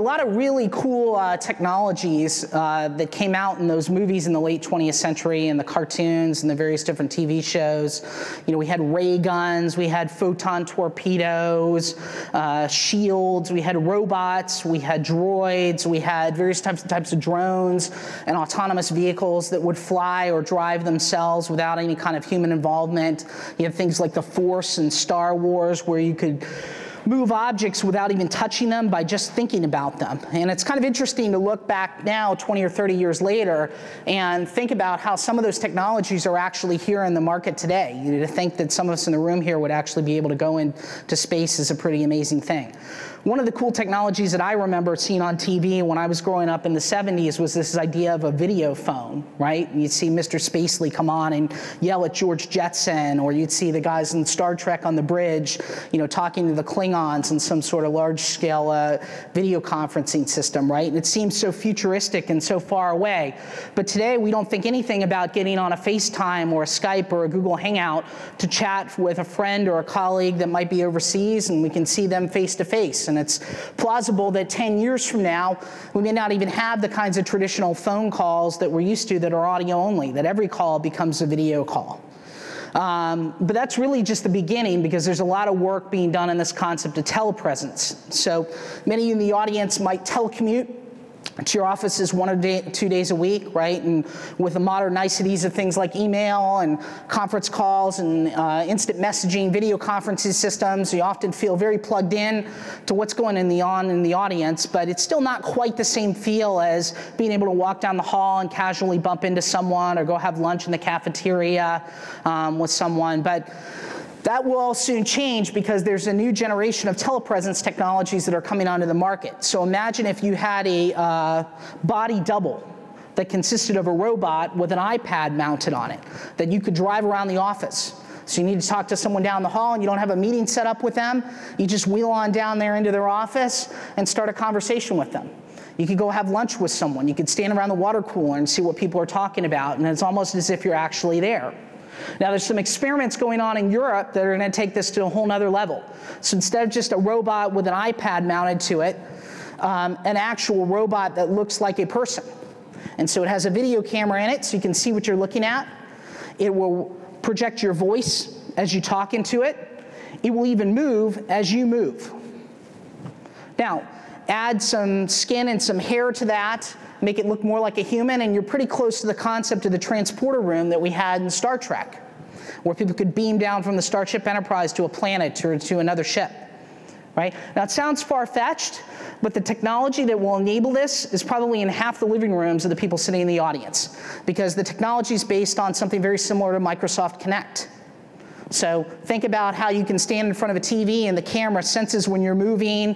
a lot of really cool technologies that came out in those movies in the late 20th century and the cartoons and the various different TV shows. You know, we had ray guns, we had photon torpedoes, shields, we had robots, we had droids, we had various types of drones and autonomous vehicles that would fly or drive themselves without any kind of human involvement. You had things like the Force and Star Wars where you could move objects without even touching them by just thinking about them. And it's kind of interesting to look back now 20 or 30 years later and think about how some of those technologies are actually here in the market today. You know, to think that some of us in the room here would actually be able to go into space is a pretty amazing thing. One of the cool technologies that I remember seeing on TV when I was growing up in the 70s was this idea of a video phone, right? And you'd see Mr. Spacely come on and yell at George Jetson, or you'd see the guys in Star Trek on the bridge, you know, talking to the Klingons in some sort of large-scale video conferencing system, right? And it seems so futuristic and so far away. But today we don't think anything about getting on a FaceTime or a Skype or a Google Hangout to chat with a friend or a colleague that might be overseas, and we can see them face-to-face. And it's plausible that 10 years from now, we may not even have the kinds of traditional phone calls that we're used to that are audio only, that every call becomes a video call. But that's really just the beginning, because there's a lot of work being done on this concept of telepresence. So many in the audience might telecommute to your offices 1 or 2 days a week, right? And with the modern niceties of things like email and conference calls and instant messaging, video conferencing systems, you often feel very plugged in to what's going on in the audience, but it's still not quite the same feel as being able to walk down the hall and casually bump into someone or go have lunch in the cafeteria with someone. But that will all soon change, because there's a new generation of telepresence technologies that are coming onto the market. So imagine if you had a body double that consisted of a robot with an iPad mounted on it that you could drive around the office. So you need to talk to someone down the hall and you don't have a meeting set up with them. You just wheel on down there into their office and start a conversation with them. You could go have lunch with someone. You could stand around the water cooler and see what people are talking about, and it's almost as if you're actually there. Now, there's some experiments going on in Europe that are going to take this to a whole nother level. So instead of just a robot with an iPad mounted to it, an actual robot that looks like a person. And so it has a video camera in it, so you can see what you're looking at. It will project your voice as you talk into it. It will even move as you move. Now, add some skin and some hair to that, make it look more like a human, and you're pretty close to the concept of the transporter room that we had in Star Trek, where people could beam down from the Starship Enterprise to a planet or to another ship. Right? Now, it sounds far-fetched, but the technology that will enable this is probably in half the living rooms of the people sitting in the audience, because the technology is based on something very similar to Microsoft Connect. So think about how you can stand in front of a TV and the camera senses when you're moving,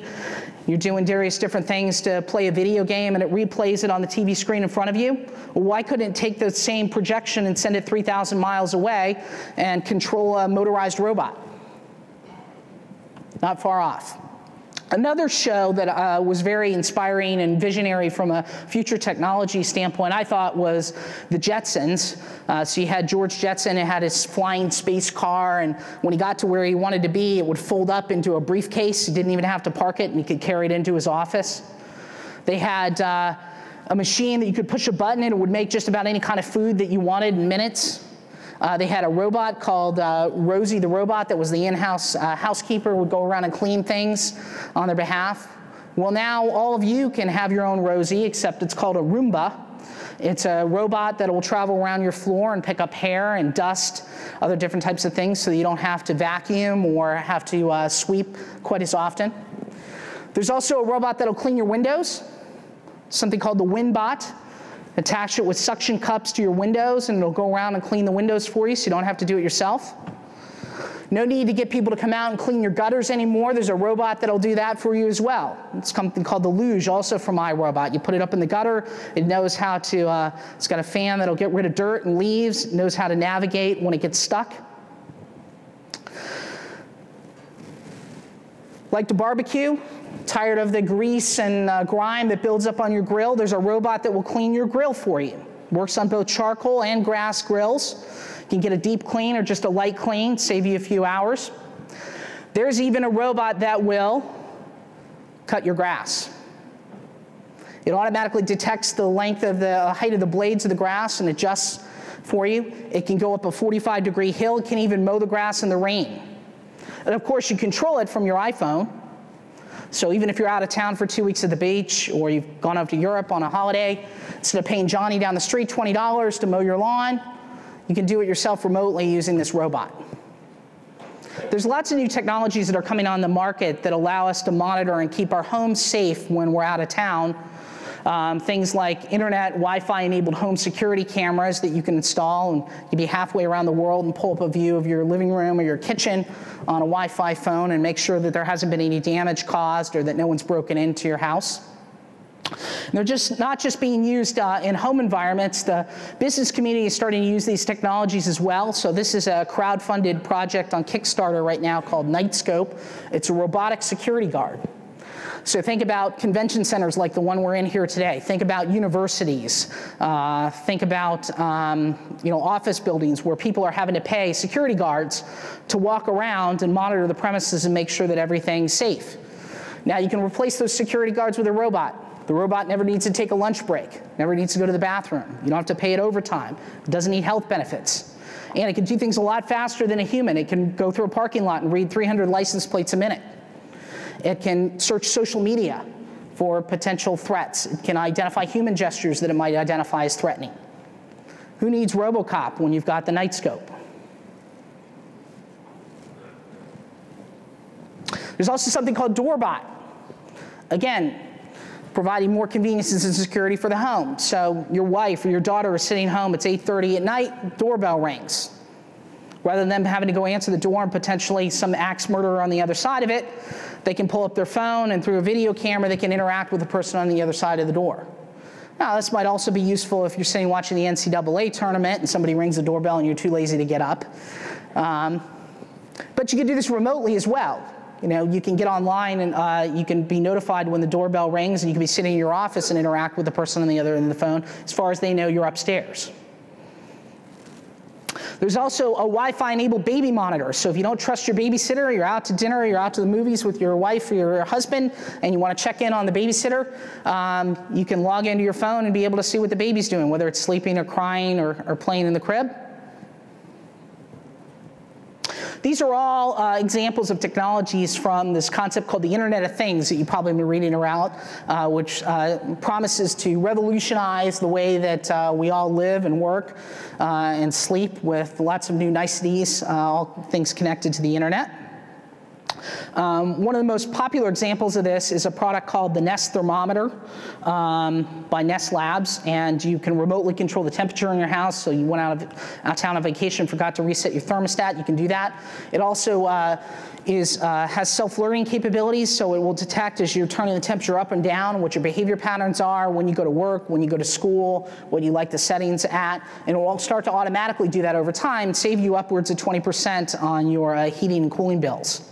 you're doing various different things to play a video game, and it replays it on the TV screen in front of you. Why couldn't it take the same projection and send it 3,000 miles away and control a motorized robot? Not far off. Another show that was very inspiring and visionary from a future technology standpoint, I thought, was the Jetsons. So you had George Jetson, and had his flying space car, and when he got to where he wanted to be, it would fold up into a briefcase. He didn't even have to park it, and he could carry it into his office. They had a machine that you could push a button and it would make just about any kind of food that you wanted in minutes. They had a robot called Rosie the Robot that was the in-house housekeeper, would go around and clean things on their behalf. Well, now all of you can have your own Rosie, except it's called a Roomba. It's a robot that will travel around your floor and pick up hair and dust, other different types of things, so you don't have to vacuum or have to sweep quite as often. There's also a robot that will clean your windows, something called the WinBot. Attach it with suction cups to your windows, and it'll go around and clean the windows for you, so you don't have to do it yourself. No need to get people to come out and clean your gutters anymore. There's a robot that'll do that for you as well. It's something called the Looj, also from iRobot. You put it up in the gutter, it knows how to, it's got a fan that'll get rid of dirt and leaves, it knows how to navigate when it gets stuck. Like to barbecue? Tired of the grease and grime that builds up on your grill? There's a robot that will clean your grill for you. Works on both charcoal and grass grills. You can get a deep clean or just a light clean, save you a few hours. There's even a robot that will cut your grass. It automatically detects the length of the height of the blades of the grass and adjusts for you. It can go up a 45-degree hill. It can even mow the grass in the rain. And of course, you control it from your iPhone. So even if you're out of town for 2 weeks at the beach, or you've gone up to Europe on a holiday, instead of paying Johnny down the street $20 to mow your lawn, you can do it yourself remotely using this robot. There's lots of new technologies that are coming on the market that allow us to monitor and keep our home safe when we're out of town. Things like internet, Wi-Fi-enabled home security cameras that you can install, and you'd be halfway around the world and pull up a view of your living room or your kitchen on a Wi-Fi phone and make sure that there hasn't been any damage caused or that no one's broken into your house. And they're just not just being used in home environments. The business community is starting to use these technologies as well. So this is a crowdfunded project on Kickstarter right now called Nightscope. It's a robotic security guard. So think about convention centers like the one we're in here today. Think about universities. Think about office buildings where people are having to pay security guards to walk around and monitor the premises and make sure that everything's safe. Now you can replace those security guards with a robot. The robot never needs to take a lunch break, never needs to go to the bathroom. You don't have to pay it overtime. It doesn't need health benefits. And it can do things a lot faster than a human. It can go through a parking lot and read 300 license plates a minute. It can search social media for potential threats. It can identify human gestures that it might identify as threatening. Who needs RoboCop when you've got the Nightscope? There's also something called DoorBot. Again, providing more conveniences and security for the home. So your wife or your daughter is sitting home, it's 8:30 at night, doorbell rings. Rather than them having to go answer the door and potentially some axe murderer on the other side of it, they can pull up their phone, and through a video camera, they can interact with the person on the other side of the door. Now, this might also be useful if you're sitting watching the NCAA tournament and somebody rings the doorbell and you're too lazy to get up. But you can do this remotely as well. You can get online and you can be notified when the doorbell rings, and you can be sitting in your office and interact with the person on the other end of the phone as far as they know you're upstairs. There's also a Wi-Fi-enabled baby monitor. So if you don't trust your babysitter, you're out to dinner, or you're out to the movies with your wife or your husband, and you want to check in on the babysitter, you can log into your phone and be able to see what the baby's doing, whether it's sleeping or crying or playing in the crib. These are all examples of technologies from this concept called the Internet of Things that you've probably been reading around, which promises to revolutionize the way that we all live and work and sleep with lots of new niceties, all things connected to the internet. One of the most popular examples of this is a product called the Nest Thermostat by Nest Labs, and you can remotely control the temperature in your house. So you went out of town on vacation, forgot to reset your thermostat, you can do that. It also has self-learning capabilities, so it will detect as you're turning the temperature up and down what your behavior patterns are, when you go to work, when you go to school, what you like the settings at, and it will start to automatically do that over time and save you upwards of 20% on your heating and cooling bills.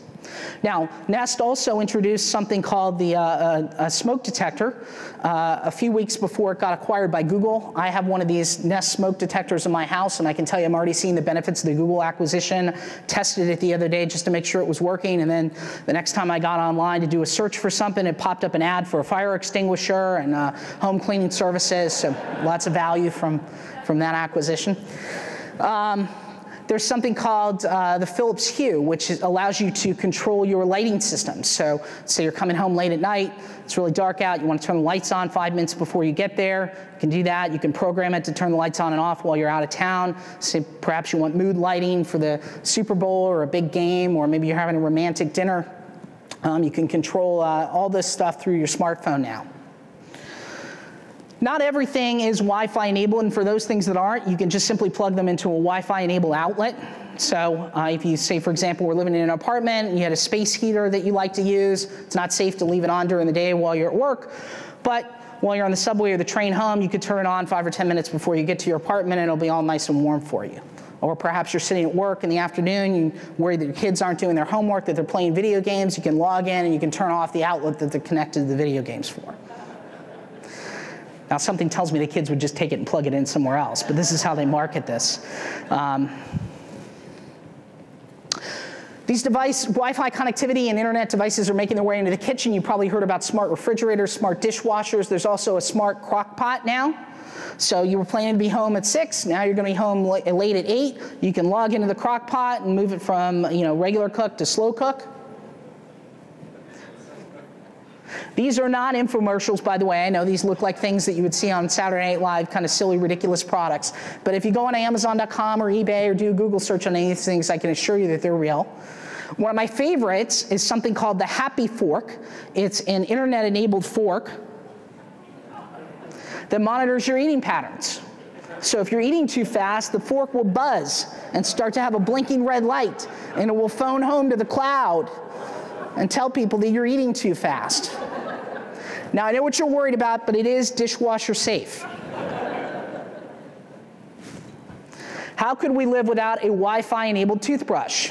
Now, Nest also introduced something called the smoke detector a few weeks before it got acquired by Google. I have one of these Nest smoke detectors in my house, and I can tell you I'm already seeing the benefits of the Google acquisition. Tested it the other day just to make sure it was working, and then the next time I got online to do a search for something, it popped up an ad for a fire extinguisher and home cleaning services, so lots of value from that acquisition. There's something called the Philips Hue, which allows you to control your lighting system. So say you're coming home late at night, it's really dark out, you want to turn the lights on 5 minutes before you get there, you can do that. You can program it to turn the lights on and off while you're out of town. So perhaps you want mood lighting for the Super Bowl or a big game, or maybe you're having a romantic dinner. You can control all this stuff through your smartphone now. Not everything is Wi-Fi enabled, and for those things that aren't, you can just simply plug them into a Wi-Fi enabled outlet. So if you say, for example, we're living in an apartment and you had a space heater that you like to use, it's not safe to leave it on during the day while you're at work, but while you're on the subway or the train home, you could turn it on 5 or 10 minutes before you get to your apartment and it'll be all nice and warm for you. Or perhaps you're sitting at work in the afternoon, you worry that your kids aren't doing their homework, that they're playing video games, you can log in and you can turn off the outlet that they're connected to the video games for. Now, something tells me the kids would just take it and plug it in somewhere else, but this is how they market this. These Wi-Fi connectivity and internet devices are making their way into the kitchen. You probably heard about smart refrigerators, smart dishwashers. There's also a smart crock pot now. So you were planning to be home at 6, now you're going to be home late at 8. You can log into the crock pot and move it from, you know, regular cook to slow cook. These are not infomercials, by the way. I know these look like things that you would see on Saturday Night Live, kind of silly, ridiculous products. But if you go on Amazon.com or eBay or do a Google search on any of these things, I can assure you that they're real. One of my favorites is something called the Happy Fork. It's an internet-enabled fork that monitors your eating patterns. So if you're eating too fast, the fork will buzz and start to have a blinking red light, and it will phone home to the cloud and tell people that you're eating too fast. Now, I know what you're worried about, but it is dishwasher safe. How could we live without a Wi-Fi enabled toothbrush?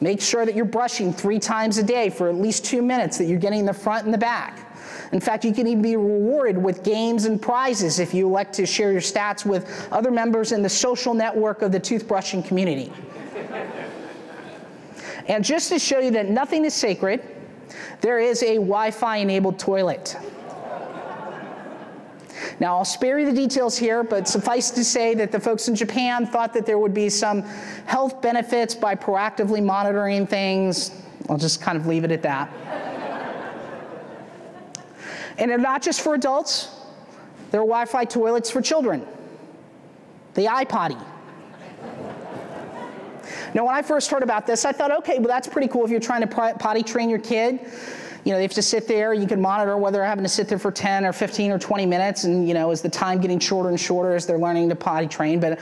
Make sure that you're brushing 3 times a day for at least 2 minutes, that you're getting the front and the back. In fact, you can even be rewarded with games and prizes if you elect to share your stats with other members in the social network of the toothbrushing community. And just to show you that nothing is sacred, there is a Wi-Fi enabled toilet. Now, I'll spare you the details here, but suffice to say that the folks in Japan thought that there would be some health benefits by proactively monitoring things. I'll just kind of leave it at that. And they're not just for adults. There are Wi-Fi toilets for children. The iPotty. Now, when I first heard about this, I thought, okay, well, that's pretty cool if you're trying to potty train your kid. You know, they have to sit there. You can monitor whether they're having to sit there for 10 or 15 or 20 minutes. And, you know, is the time getting shorter and shorter as they're learning to potty train? But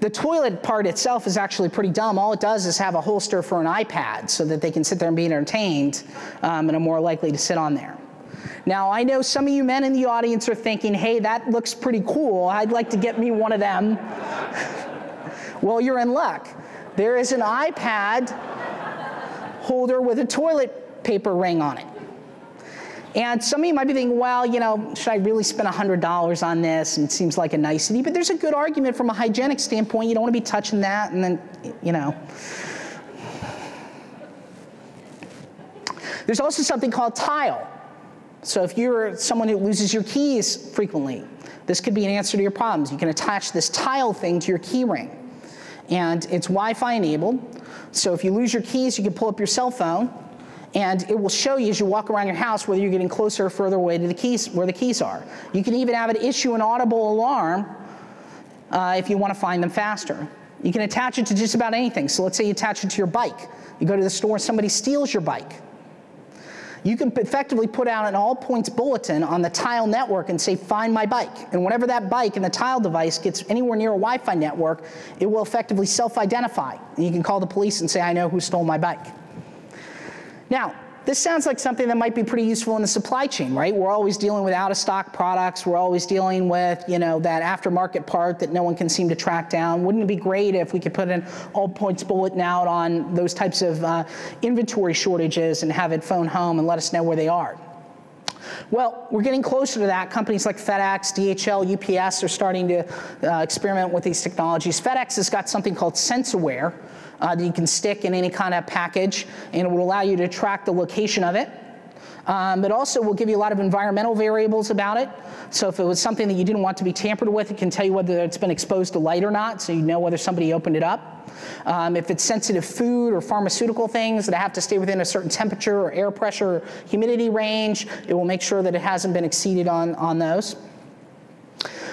the toilet part itself is actually pretty dumb. All it does is have a holster for an iPad so that they can sit there and be entertained and are more likely to sit on there. Now, I know some of you men in the audience are thinking, hey, that looks pretty cool. I'd like to get me one of them. Well, you're in luck. There is an iPad holder with a toilet paper ring on it. And some of you might be thinking, well, you know, should I really spend $100 on this? And it seems like a nicety, but there's a good argument from a hygienic standpoint. You don't want to be touching that and then, you know. There's also something called Tile. So if you're someone who loses your keys frequently, this could be an answer to your problems. You can attach this Tile thing to your key ring. And it's Wi-Fi enabled, so if you lose your keys, you can pull up your cell phone, and it will show you as you walk around your house whether you're getting closer or further away to the keys, where the keys are. You can even have it issue an audible alarm if you want to find them faster. You can attach it to just about anything. So let's say you attach it to your bike. You go to the store, somebody steals your bike. You can effectively put out an all-points bulletin on the Tile network and say, find my bike. And whenever that bike and the Tile device gets anywhere near a Wi-Fi network, it will effectively self-identify. And you can call the police and say, I know who stole my bike. Now, this sounds like something that might be pretty useful in the supply chain, right? We're always dealing with out-of-stock products. We're always dealing with, you know, that aftermarket part that no one can seem to track down. Wouldn't it be great if we could put an all-points bulletin out on those types of inventory shortages and have it phone home and let us know where they are? Well, we're getting closer to that. Companies like FedEx, DHL, UPS are starting to experiment with these technologies. FedEx has got something called SenseAware that you can stick in any kind of package, and it will allow you to track the location of it. It also will give you a lot of environmental variables about it. So if it was something that you didn't want to be tampered with, it can tell you whether it's been exposed to light or not, so you know whether somebody opened it up. If it's sensitive food or pharmaceutical things that have to stay within a certain temperature or air pressure or humidity range, it will make sure that it hasn't been exceeded on those.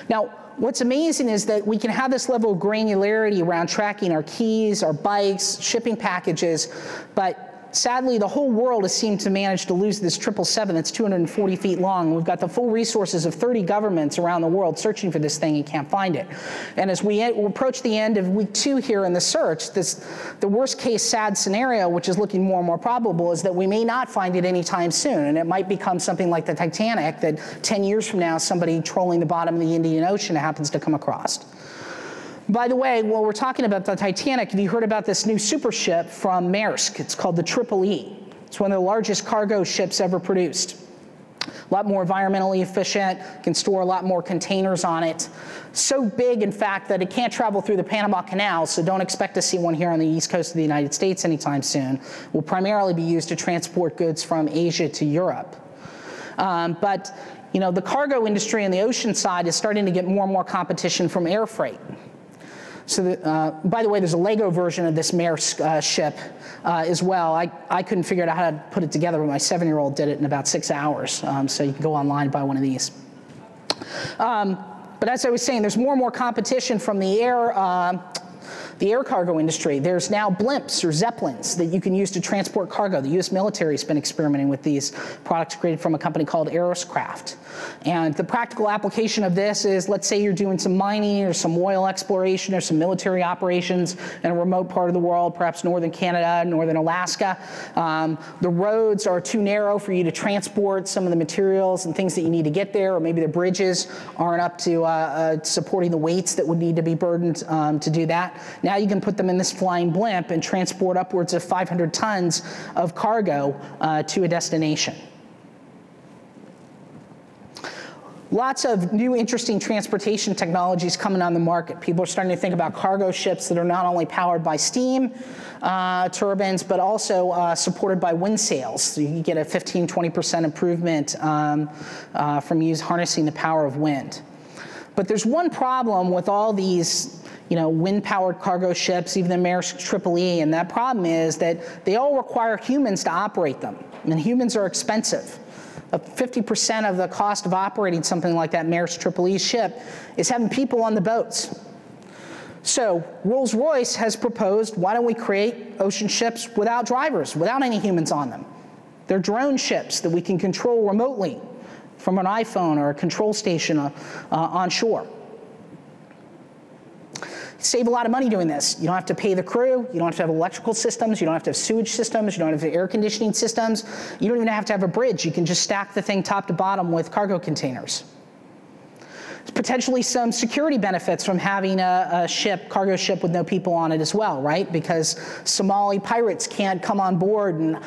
Now, what's amazing is that we can have this level of granularity around tracking our keys, our bikes, shipping packages, but sadly, the whole world has seemed to manage to lose this 777 that's 240 feet long. We've got the full resources of 30 governments around the world searching for this thing and can't find it. And as we approach the end of week 2 here in the search, the worst case sad scenario, which is looking more and more probable, is that we may not find it anytime soon. And it might become something like the Titanic that 10 years from now, somebody trolling the bottom of the Indian Ocean happens to come across. By the way, while we're talking about the Titanic, have you heard about this new super ship from Maersk? It's called the Triple E. It's one of the largest cargo ships ever produced. a lot more environmentally efficient, can store a lot more containers on it. So big, in fact, that it can't travel through the Panama Canal, so don't expect to see one here on the east coast of the United States anytime soon. Will primarily be used to transport goods from Asia to Europe. But you know, the cargo industry on the ocean side is starting to get more and more competition from air freight. So, by the way, there's a Lego version of this Maersk ship as well. I couldn't figure out how to put it together, but my 7-year-old did it in about 6 hours. So you can go online and buy one of these. But as I was saying, there's more and more competition from the air cargo industry. There's now blimps or zeppelins that you can use to transport cargo. The US military's been experimenting with these products created from a company called Aeroscraft. And the practical application of this is, let's say you're doing some mining or some oil exploration or some military operations in a remote part of the world, perhaps northern Canada, northern Alaska. The roads are too narrow for you to transport some of the materials and things that you need to get there, or maybe the bridges aren't up to supporting the weights that would need to be burdened to do that. Now you can put them in this flying blimp and transport upwards of 500 tons of cargo to a destination. Lots of new interesting transportation technologies coming on the market. People are starting to think about cargo ships that are not only powered by steam turbines, but also supported by wind sails. So you can get a 15, 20% improvement from harnessing the power of wind. But there's one problem with all these wind-powered cargo ships, even the Maersk Triple E, and that problem is that they all require humans to operate them, and humans are expensive. 50% of the cost of operating something like that Maersk Triple E ship is having people on the boats. So Rolls-Royce has proposed, why don't we create ocean ships without drivers, without any humans on them? They're drone ships that we can control remotely from an iPhone or a control station on shore. Save a lot of money doing this. You don't have to pay the crew. You don't have to have electrical systems. You don't have to have sewage systems. You don't have to have air conditioning systems. You don't even have to have a bridge. You can just stack the thing top to bottom with cargo containers. There's potentially some security benefits from having a ship, cargo ship with no people on it as well, right? Because Somali pirates can't come on board and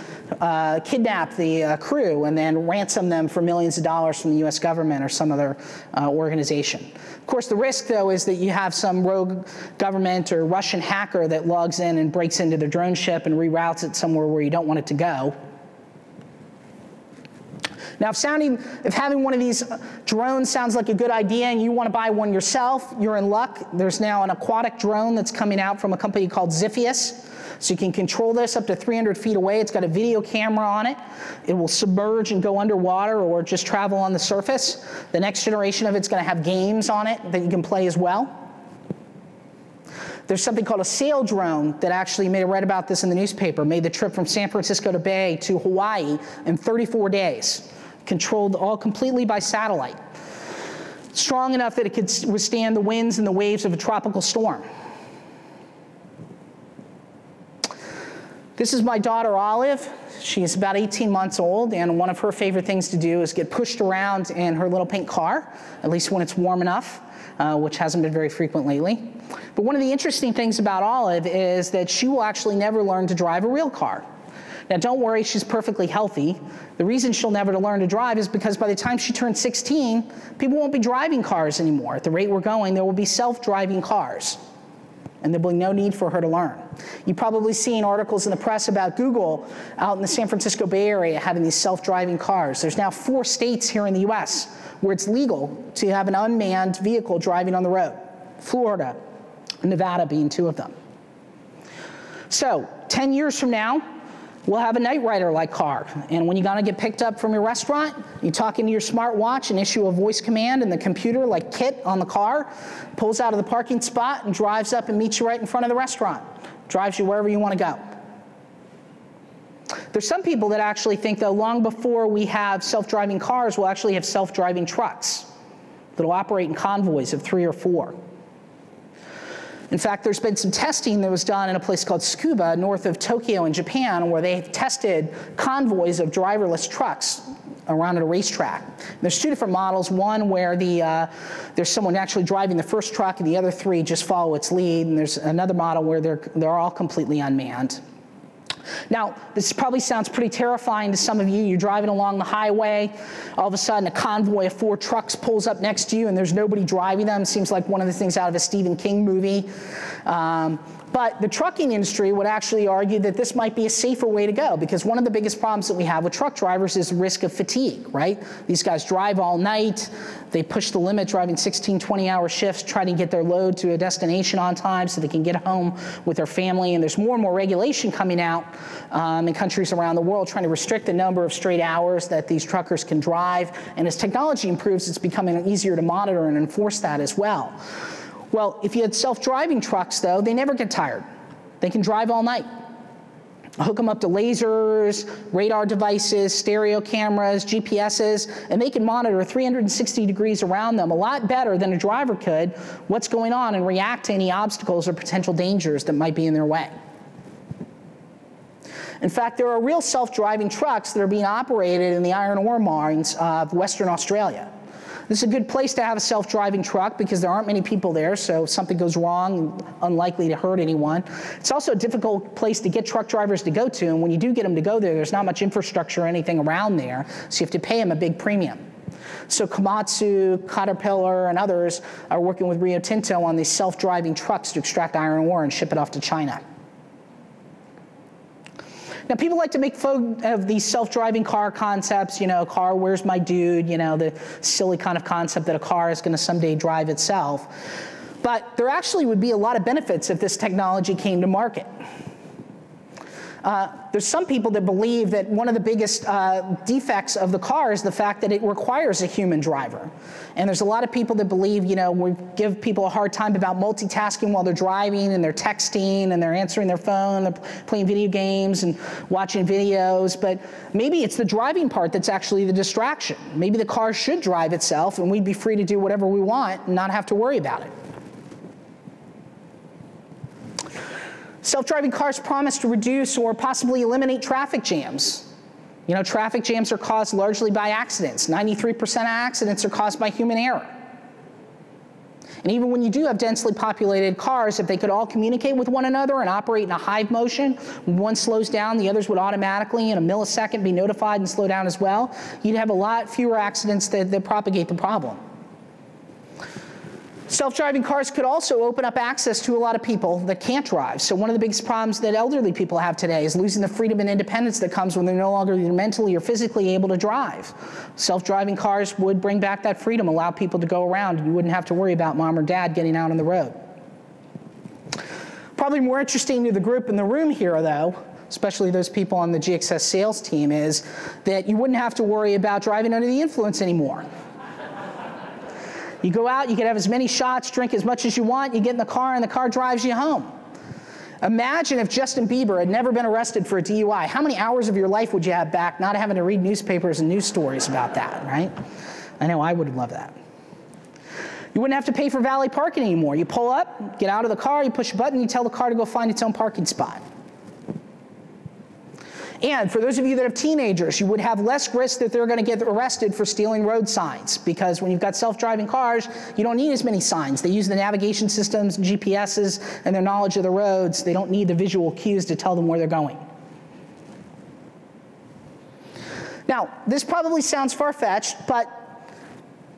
kidnap the crew and then ransom them for millions of dollars from the US government or some other organization. Of course, the risk, though, is that you have some rogue government or Russian hacker that logs in and breaks into the drone ship and reroutes it somewhere where you don't want it to go. Now, if having one of these drones sounds like a good idea and you want to buy one yourself, you're in luck. There's now an aquatic drone that's coming out from a company called Zipheus. So you can control this up to 300 feet away. It's got a video camera on it. It will submerge and go underwater or just travel on the surface. The next generation of it's going to have games on it that you can play as well. There's something called a sail drone that actually read about this in the newspaper, made the trip from San Francisco Bay to Hawaii in 34 days. Controlled all completely by satellite. Strong enough that it could withstand the winds and the waves of a tropical storm. This is my daughter Olive. She's about 18 months old, and one of her favorite things to do is get pushed around in her little pink car, at least when it's warm enough, which hasn't been very frequent lately. But one of the interesting things about Olive is that she will actually never learn to drive a real car. Now, don't worry, she's perfectly healthy. The reason she'll never learn to drive is because by the time she turns 16, people won't be driving cars anymore. At the rate we're going, there will be self-driving cars, and there will be no need for her to learn. You've probably seen articles in the press about Google out in the San Francisco Bay Area having these self-driving cars. There's now 4 states here in the US where it's legal to have an unmanned vehicle driving on the road. Florida, Nevada being 2 of them. So 10 years from now, we'll have a Knight Rider-like car, and when you're going to get picked up from your restaurant, you talk into your smartwatch and issue a voice command, and the computer, like Kit on the car, pulls out of the parking spot and drives up and meets you right in front of the restaurant. Drives you wherever you want to go. There's some people that actually think, though, long before we have self-driving cars, we'll actually have self-driving trucks that'll operate in convoys of 3 or 4. In fact, there's been some testing that was done in a place called Tsukuba, north of Tokyo in Japan, where they tested convoys of driverless trucks around at a racetrack. And there's 2 different models, one where there's someone actually driving the first truck and the other 3 just follow its lead, and there's another model where they're all completely unmanned. Now, this probably sounds pretty terrifying to some of you. You're driving along the highway, all of a sudden a convoy of 4 trucks pulls up next to you and there's nobody driving them. Seems like one of the things out of a Stephen King movie. But the trucking industry would actually argue that this might be a safer way to go, because one of the biggest problems that we have with truck drivers is the risk of fatigue, right? These guys drive all night, they push the limit driving 16, 20-hour shifts, try to get their load to a destination on time so they can get home with their family, and there's more and more regulation coming out in countries around the world trying to restrict the number of straight hours that these truckers can drive, and as technology improves, it's becoming easier to monitor and enforce that as well. Well, if you had self-driving trucks, though, they never get tired. They can drive all night. Hook them up to lasers, radar devices, stereo cameras, GPSs, and they can monitor 360 degrees around them a lot better than a driver could what's going on and react to any obstacles or potential dangers that might be in their way. In fact, there are real self-driving trucks that are being operated in the iron ore mines of Western Australia. This is a good place to have a self-driving truck because there aren't many people there, so if something goes wrong, unlikely to hurt anyone. It's also a difficult place to get truck drivers to go to, and when you do get them to go there, there's not much infrastructure or anything around there, so you have to pay them a big premium. So Komatsu, Caterpillar, and others are working with Rio Tinto on these self-driving trucks to extract iron ore and ship it off to China. Now, people like to make fun of these self-driving car concepts, you know, car, where's my dude, you know, the silly kind of concept that a car is going to someday drive itself. But there actually would be a lot of benefits if this technology came to market. There's some people that believe that one of the biggest defects of the car is the fact that it requires a human driver. And there's a lot of people that believe, you know, we give people a hard time about multitasking while they're driving and they're texting and they're answering their phone, they're playing video games and watching videos. But maybe it's the driving part that's actually the distraction. Maybe the car should drive itself and we'd be free to do whatever we want and not have to worry about it. Self-driving cars promise to reduce or possibly eliminate traffic jams. You know, traffic jams are caused largely by accidents. 93% of accidents are caused by human error. And even when you do have densely populated cars, if they could all communicate with one another and operate in a hive motion, when one slows down, the others would automatically in a millisecond be notified and slow down as well. You'd have a lot fewer accidents that propagate the problem. Self-driving cars could also open up access to a lot of people that can't drive. So one of the biggest problems that elderly people have today is losing the freedom and independence that comes when they're no longer mentally or physically able to drive. Self-driving cars would bring back that freedom, allow people to go around, and you wouldn't have to worry about mom or dad getting out on the road. Probably more interesting to the group in the room here, though, especially those people on the GXS sales team, is that you wouldn't have to worry about driving under the influence anymore. You go out, you can have as many shots, drink as much as you want, you get in the car and the car drives you home. Imagine if Justin Bieber had never been arrested for a DUI. How many hours of your life would you have back not having to read newspapers and news stories about that, right? I know I would love that. You wouldn't have to pay for valet parking anymore. You pull up, get out of the car, you push a button, you tell the car to go find its own parking spot. And for those of you that have teenagers, you would have less risk that they're going to get arrested for stealing road signs, because when you've got self-driving cars, you don't need as many signs. They use the navigation systems, GPSs, and their knowledge of the roads. They don't need the visual cues to tell them where they're going. Now, this probably sounds far-fetched, but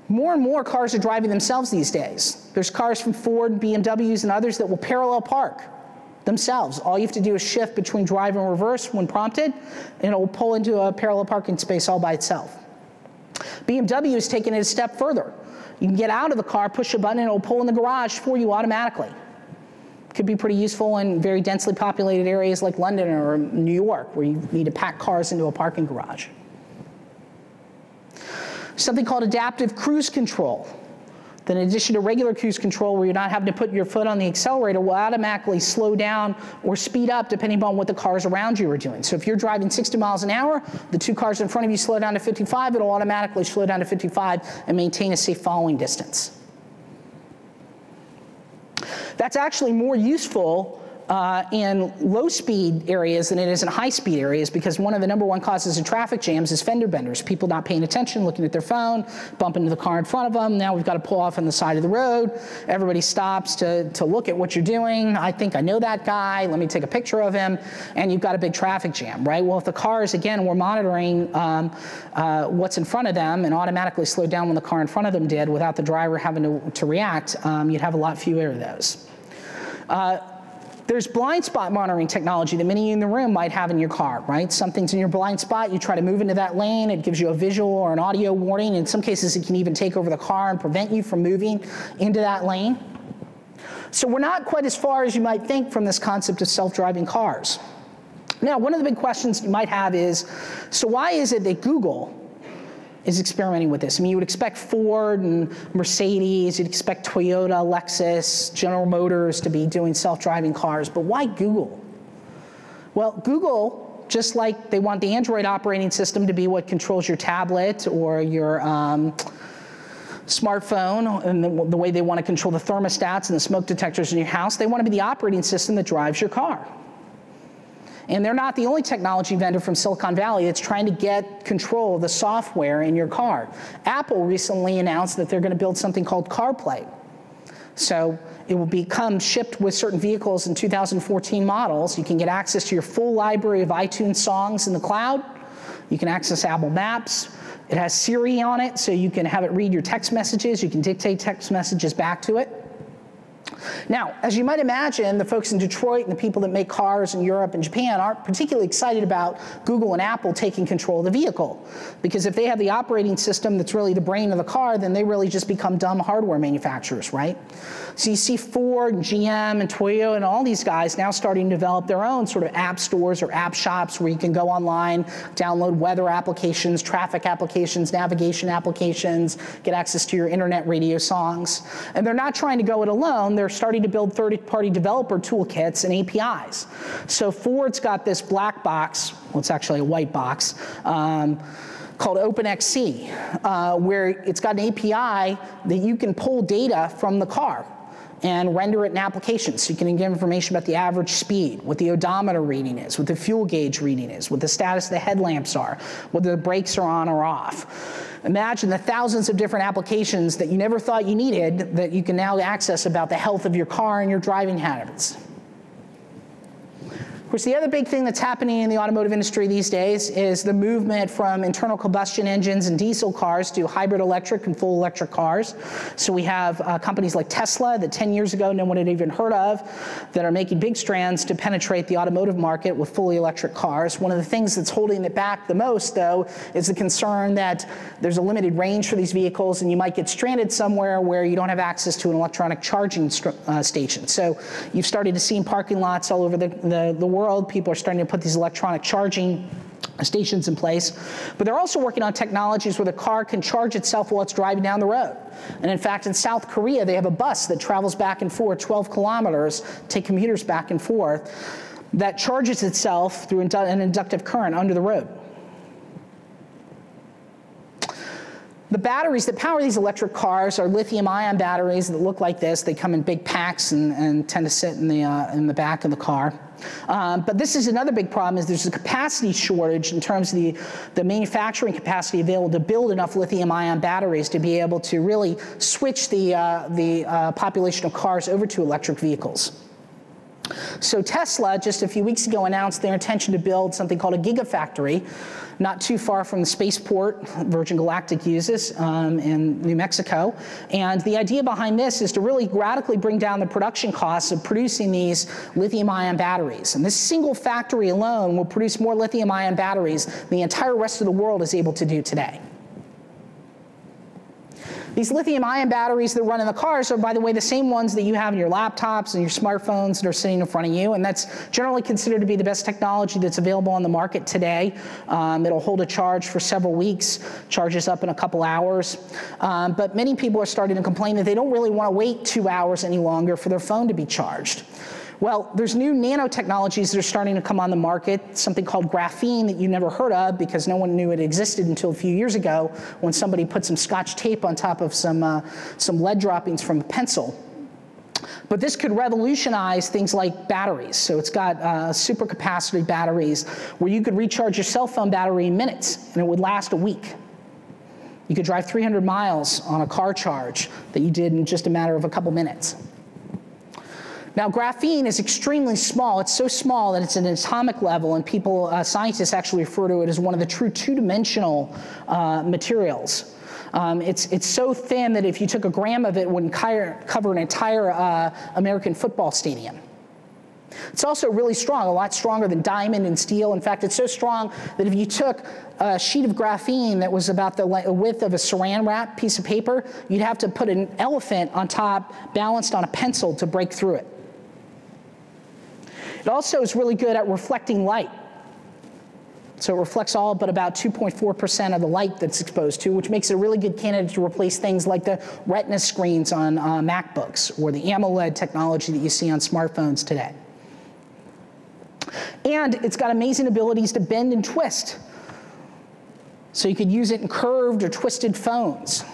more and more cars are driving themselves these days. There's cars from Ford, BMWs, and others that will parallel park themselves. All you have to do is shift between drive and reverse when prompted, and it will pull into a parallel parking space all by itself. BMW has taken it a step further. You can get out of the car, push a button, and it will pull in the garage for you automatically. Could be pretty useful in very densely populated areas like London or New York, where you need to pack cars into a parking garage. Something called adaptive cruise control. Then in addition to regular cruise control where you're not having to put your foot on the accelerator, will automatically slow down or speed up depending upon what the cars around you are doing. So if you're driving 60 miles an hour, the 2 cars in front of you slow down to 55, it'll automatically slow down to 55 and maintain a safe following distance. That's actually more useful in low-speed areas than it is in high-speed areas, because one of the #1 causes of traffic jams is fender benders. People not paying attention, looking at their phone, bump into the car in front of them. Now we've got to pull off on the side of the road. Everybody stops to look at what you're doing. I think I know that guy. Let me take a picture of him. And you've got a big traffic jam, right? Well, if the cars, again, were monitoring what's in front of them and automatically slowed down when the car in front of them did without the driver having to react, you'd have a lot fewer of those. There's blind spot monitoring technology that many in the room might have in your car, right? Something's in your blind spot, you try to move into that lane, it gives you a visual or an audio warning. In some cases, it can even take over the car and prevent you from moving into that lane. So we're not quite as far as you might think from this concept of self-driving cars. Now, one of the big questions you might have is, so why is it that Google is experimenting with this? I mean, you would expect Ford and Mercedes, you'd expect Toyota, Lexus, General Motors to be doing self-driving cars, but why Google? Well, Google, just like they want the Android operating system to be what controls your tablet or your smartphone, and the way they want to control the thermostats and the smoke detectors in your house, they want to be the operating system that drives your car. And they're not the only technology vendor from Silicon Valley that's trying to get control of the software in your car. Apple recently announced that they're going to build something called CarPlay. So it will become shipped with certain vehicles in 2014 models. You can get access to your full library of iTunes songs in the cloud. You can access Apple Maps. It has Siri on it, so you can have it read your text messages. You can dictate text messages back to it. Now, as you might imagine, the folks in Detroit and the people that make cars in Europe and Japan aren't particularly excited about Google and Apple taking control of the vehicle, because if they have the operating system that's really the brain of the car, then they really just become dumb hardware manufacturers, right? So you see Ford and GM and Toyota and all these guys now starting to develop their own sort of app stores or app shops where you can go online, download weather applications, traffic applications, navigation applications, get access to your internet radio songs. And they're not trying to go it alone. They're starting to build third-party developer toolkits and APIs. So Ford's got this black box, well, it's actually a white box, called OpenXC, where it's got an API that you can pull data from the car and render it in applications. So you can get information about the average speed, what the odometer reading is, what the fuel gauge reading is, what the status of the headlamps are, whether the brakes are on or off. Imagine the thousands of different applications that you never thought you needed that you can now access about the health of your car and your driving habits. Of course, the other big thing that's happening in the automotive industry these days is the movement from internal combustion engines and diesel cars to hybrid electric and full electric cars. So we have companies like Tesla that 10 years ago no one had even heard of that are making big strands to penetrate the automotive market with fully electric cars. One of the things that's holding it back the most, though, is the concern that there's a limited range for these vehicles and you might get stranded somewhere where you don't have access to an electronic charging station. So you've started to see parking lots all over the world. People are starting to put these electronic charging stations in place, but they're also working on technologies where the car can charge itself while it's driving down the road. And in fact, in South Korea, they have a bus that travels back and forth 12 kilometers, take commuters back and forth, that charges itself through an inductive current under the road. The batteries that power these electric cars are lithium-ion batteries that look like this. They come in big packs and tend to sit in the back of the car. But this is another big problem, is there's a capacity shortage in terms of the manufacturing capacity available to build enough lithium-ion batteries to be able to really switch the population of cars over to electric vehicles. So Tesla, just a few weeks ago, announced their intention to build something called a gigafactory not too far from the spaceport Virgin Galactic uses in New Mexico. And the idea behind this is to really radically bring down the production costs of producing these lithium-ion batteries. And this single factory alone will produce more lithium-ion batteries than the entire rest of the world is able to do today. These lithium-ion batteries that run in the cars are, by the way, the same ones that you have in your laptops and your smartphones that are sitting in front of you, and that's generally considered to be the best technology that's available on the market today. It'll hold a charge for several weeks, charges up in a couple hours, but many people are starting to complain that they don't really want to wait 2 hours any longer for their phone to be charged. Well, there's new nanotechnologies that are starting to come on the market, something called graphene that you never heard of because no one knew it existed until a few years ago when somebody put some scotch tape on top of some lead droppings from a pencil. But this could revolutionize things like batteries. So it's got supercapacitor batteries where you could recharge your cell phone battery in minutes, and it would last a week. You could drive 300 miles on a car charge that you did in just a matter of a couple minutes. Now, graphene is extremely small. It's so small that it's at an atomic level, and people, scientists actually refer to it as one of the true two-dimensional materials. It's so thin that if you took a gram of it, it wouldn't cover an entire American football stadium. It's also really strong, a lot stronger than diamond and steel. In fact, it's so strong that if you took a sheet of graphene that was about the width of a saran wrap piece of paper, you'd have to put an elephant on top, balanced on a pencil, to break through it. It also is really good at reflecting light. So it reflects all but about 2.4% of the light that's exposed to, which makes it a really good candidate to replace things like the retina screens on MacBooks or the AMOLED technology that you see on smartphones today. And it's got amazing abilities to bend and twist. So you could use it in curved or twisted phones.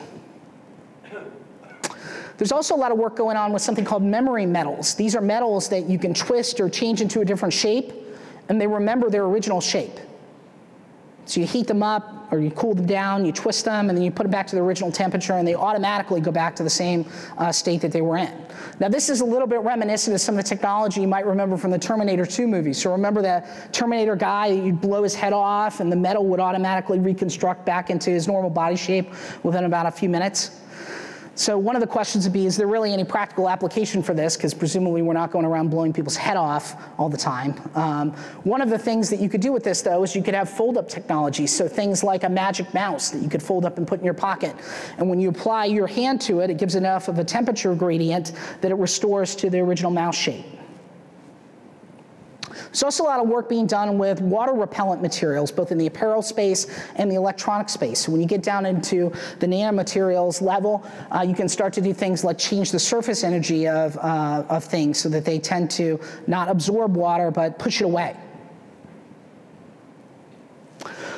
There's also a lot of work going on with something called memory metals. These are metals that you can twist or change into a different shape, and they remember their original shape. So you heat them up, or you cool them down, you twist them, and then you put them back to the original temperature, and they automatically go back to the same state that they were in. Now, this is a little bit reminiscent of some of the technology you might remember from the Terminator 2 movie. So remember that Terminator guy, you'd blow his head off, and the metal would automatically reconstruct back into his normal body shape within about a few minutes. So one of the questions would be, is there really any practical application for this? Because presumably we're not going around blowing people's head off all the time. One of the things that you could do with this, though, is you could have fold-up technology. So things like a magic mouse that you could fold up and put in your pocket. And when you apply your hand to it, it gives enough of a temperature gradient that it restores to the original mouse shape. There's also a lot of work being done with water repellent materials, both in the apparel space and the electronic space. So when you get down into the nanomaterials level, you can start to do things like change the surface energy of things so that they tend to not absorb water but push it away.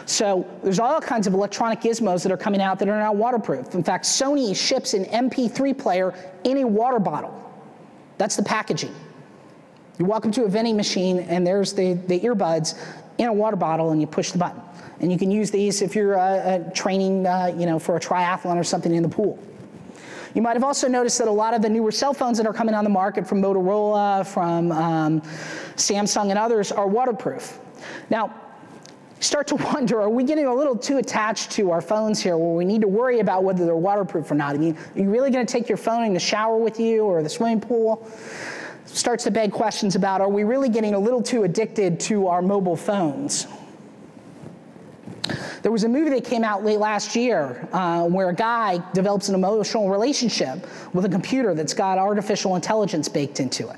So there's all kinds of electronic gizmos that are coming out that are now waterproof. In fact, Sony ships an MP3 player in a water bottle. That's the packaging. You walk into a vending machine, and there's the earbuds in a water bottle, and you push the button. And you can use these if you're training you know, for a triathlon or something in the pool. You might have also noticed that a lot of the newer cell phones that are coming on the market from Motorola, from Samsung, and others are waterproof. Now, start to wonder, are we getting a little too attached to our phones here where we need to worry about whether they're waterproof or not? I mean, are you really going to take your phone in the shower with you or the swimming pool? Starts to beg questions about, are we really getting a little too addicted to our mobile phones? There was a movie that came out late last year where a guy develops an emotional relationship with a computer that's got artificial intelligence baked into it.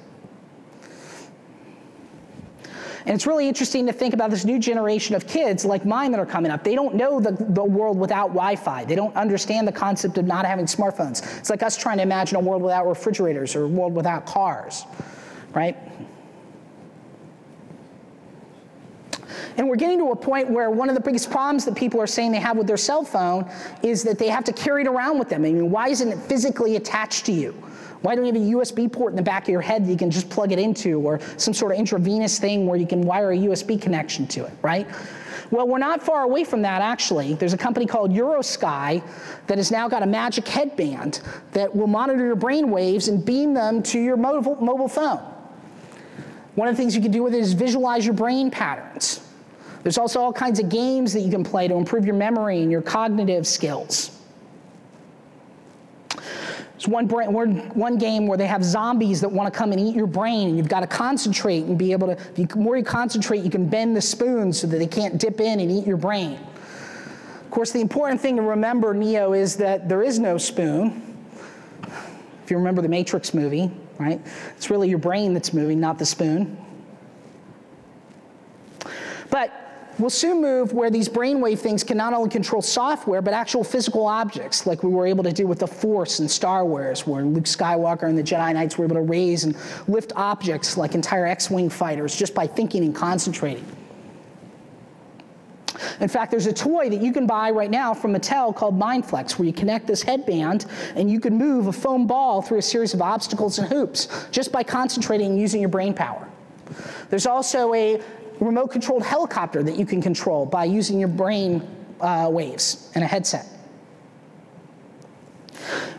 And it's really interesting to think about this new generation of kids like mine that are coming up. They don't know the world without Wi-Fi. They don't understand the concept of not having smartphones. It's like us trying to imagine a world without refrigerators or a world without cars, right? And we're getting to a point where one of the biggest problems that people are saying they have with their cell phone is that they have to carry it around with them. I mean, why isn't it physically attached to you? Why don't you have a USB port in the back of your head that you can just plug it into, or some sort of intravenous thing where you can wire a USB connection to it, right? Well, we're not far away from that, actually. There's a company called Eurosky that has now got a magic headband that will monitor your brain waves and beam them to your mobile phone. One of the things you can do with it is visualize your brain patterns. There's also all kinds of games that you can play to improve your memory and your cognitive skills. It's one game where they have zombies that want to come and eat your brain, and you've got to concentrate and be able to, the more you concentrate, you can bend the spoon so that they can't dip in and eat your brain. Of course, the important thing to remember, Neo, is that there is no spoon. If you remember the Matrix movie, right? It's really your brain that's moving, not the spoon. But we'll soon move where these brainwave things can not only control software, but actual physical objects, like we were able to do with the Force in Star Wars, where Luke Skywalker and the Jedi Knights were able to raise and lift objects like entire X-Wing fighters just by thinking and concentrating. In fact, there's a toy that you can buy right now from Mattel called MindFlex, where you connect this headband and you can move a foam ball through a series of obstacles and hoops just by concentrating and using your brain power. There's also a remote-controlled helicopter that you can control by using your brain waves and a headset.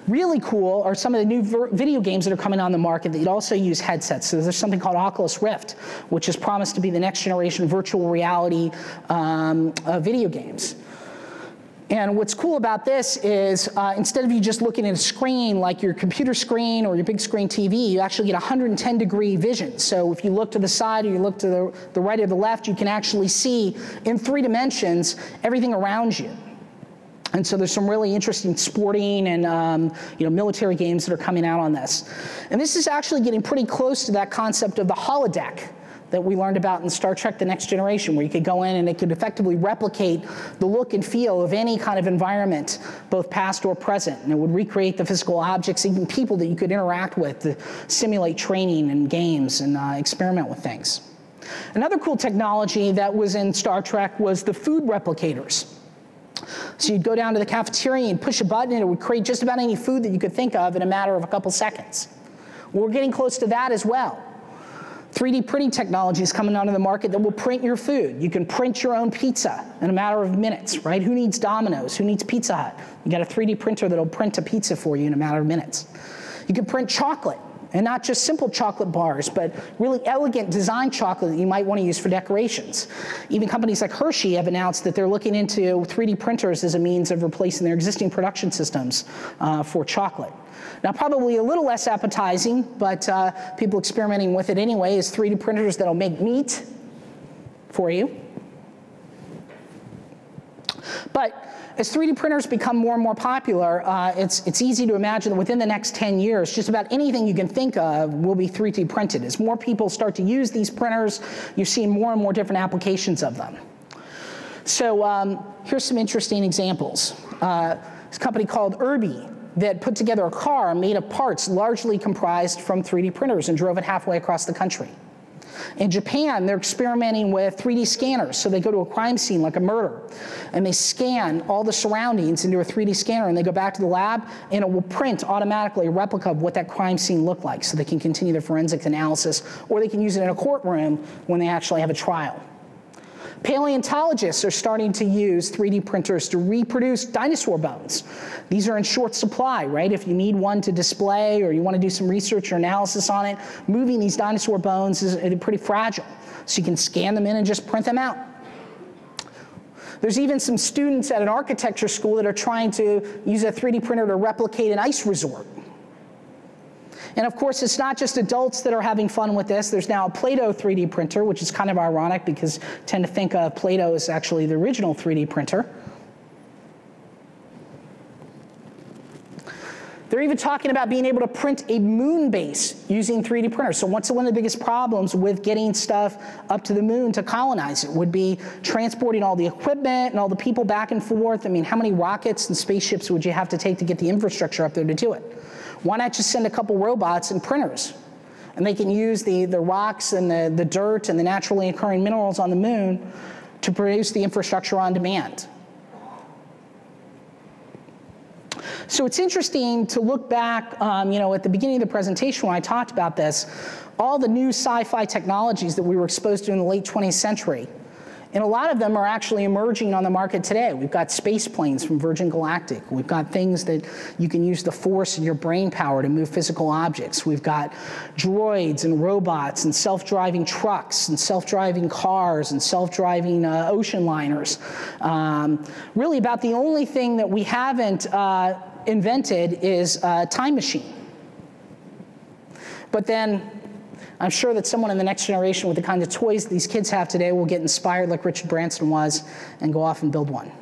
Really cool are some of the new video games that are coming on the market that you'd also use headsets. So there's something called Oculus Rift, which is promised to be the next generation virtual reality video games. And what's cool about this is instead of you just looking at a screen like your computer screen or your big screen TV, you actually get 110-degree vision. So if you look to the side or you look to the right or the left, you can actually see in 3 dimensions everything around you. And so there's some really interesting sporting and military games that are coming out on this. And this is actually getting pretty close to that concept of the holodeck that we learned about in Star Trek The Next Generation, where you could go in and it could effectively replicate the look and feel of any kind of environment, both past or present. And it would recreate the physical objects, even people that you could interact with, to simulate training and games and experiment with things. Another cool technology that was in Star Trek was the food replicators. So you'd go down to the cafeteria and push a button and it would create just about any food that you could think of in a matter of a couple seconds. We're getting close to that as well. 3D printing technology is coming onto the market that will print your food. You can print your own pizza in a matter of minutes, right? Who needs Domino's? Who needs Pizza Hut? You got a 3D printer that'll print a pizza for you in a matter of minutes. You can print chocolate, and not just simple chocolate bars, but really elegant design chocolate that you might want to use for decorations. Even companies like Hershey have announced that they're looking into 3D printers as a means of replacing their existing production systems for chocolate. Now, probably a little less appetizing, but people experimenting with it anyway, is 3D printers that'll make meat for you. But as 3D printers become more and more popular, it's easy to imagine that within the next 10 years, just about anything you can think of will be 3D printed. As more people start to use these printers, you see more and more different applications of them. So here's some interesting examples. This company called Urbi that put together a car made of parts largely comprised from 3D printers and drove it halfway across the country. In Japan, they're experimenting with 3D scanners. So they go to a crime scene like a murder and they scan all the surroundings into a 3D scanner and they go back to the lab and it will print automatically a replica of what that crime scene looked like so they can continue their forensic analysis, or they can use it in a courtroom when they actually have a trial. Paleontologists are starting to use 3D printers to reproduce dinosaur bones. These are in short supply, right? If you need one to display or you want to do some research or analysis on it, moving these dinosaur bones is pretty fragile. So you can scan them in and just print them out. There's even some students at an architecture school that are trying to use a 3D printer to replicate an ice resort. And of course, it's not just adults that are having fun with this. There's now a Play-Doh 3D printer, which is kind of ironic because I tend to think of Play-Doh as actually the original 3D printer. They're even talking about being able to print a moon base using 3D printers. So one of the biggest problems with getting stuff up to the moon to colonize it would be transporting all the equipment and all the people back and forth. I mean, how many rockets and spaceships would you have to take to get the infrastructure up there to do it? Why not just send a couple robots and printers? And they can use the rocks and the dirt and the naturally occurring minerals on the moon to produce the infrastructure on demand. So it's interesting to look back, at the beginning of the presentation when I talked about this, all the new sci-fi technologies that we were exposed to in the late 20th century. And a lot of them are actually emerging on the market today. We've got space planes from Virgin Galactic. We've got things that you can use the force and your brain power to move physical objects. We've got droids and robots and self-driving trucks and self-driving cars and self-driving ocean liners. Really about the only thing that we haven't invented is a time machine. But then, I'm sure that someone in the next generation with the kind of toys these kids have today will get inspired like Richard Branson was and go off and build one.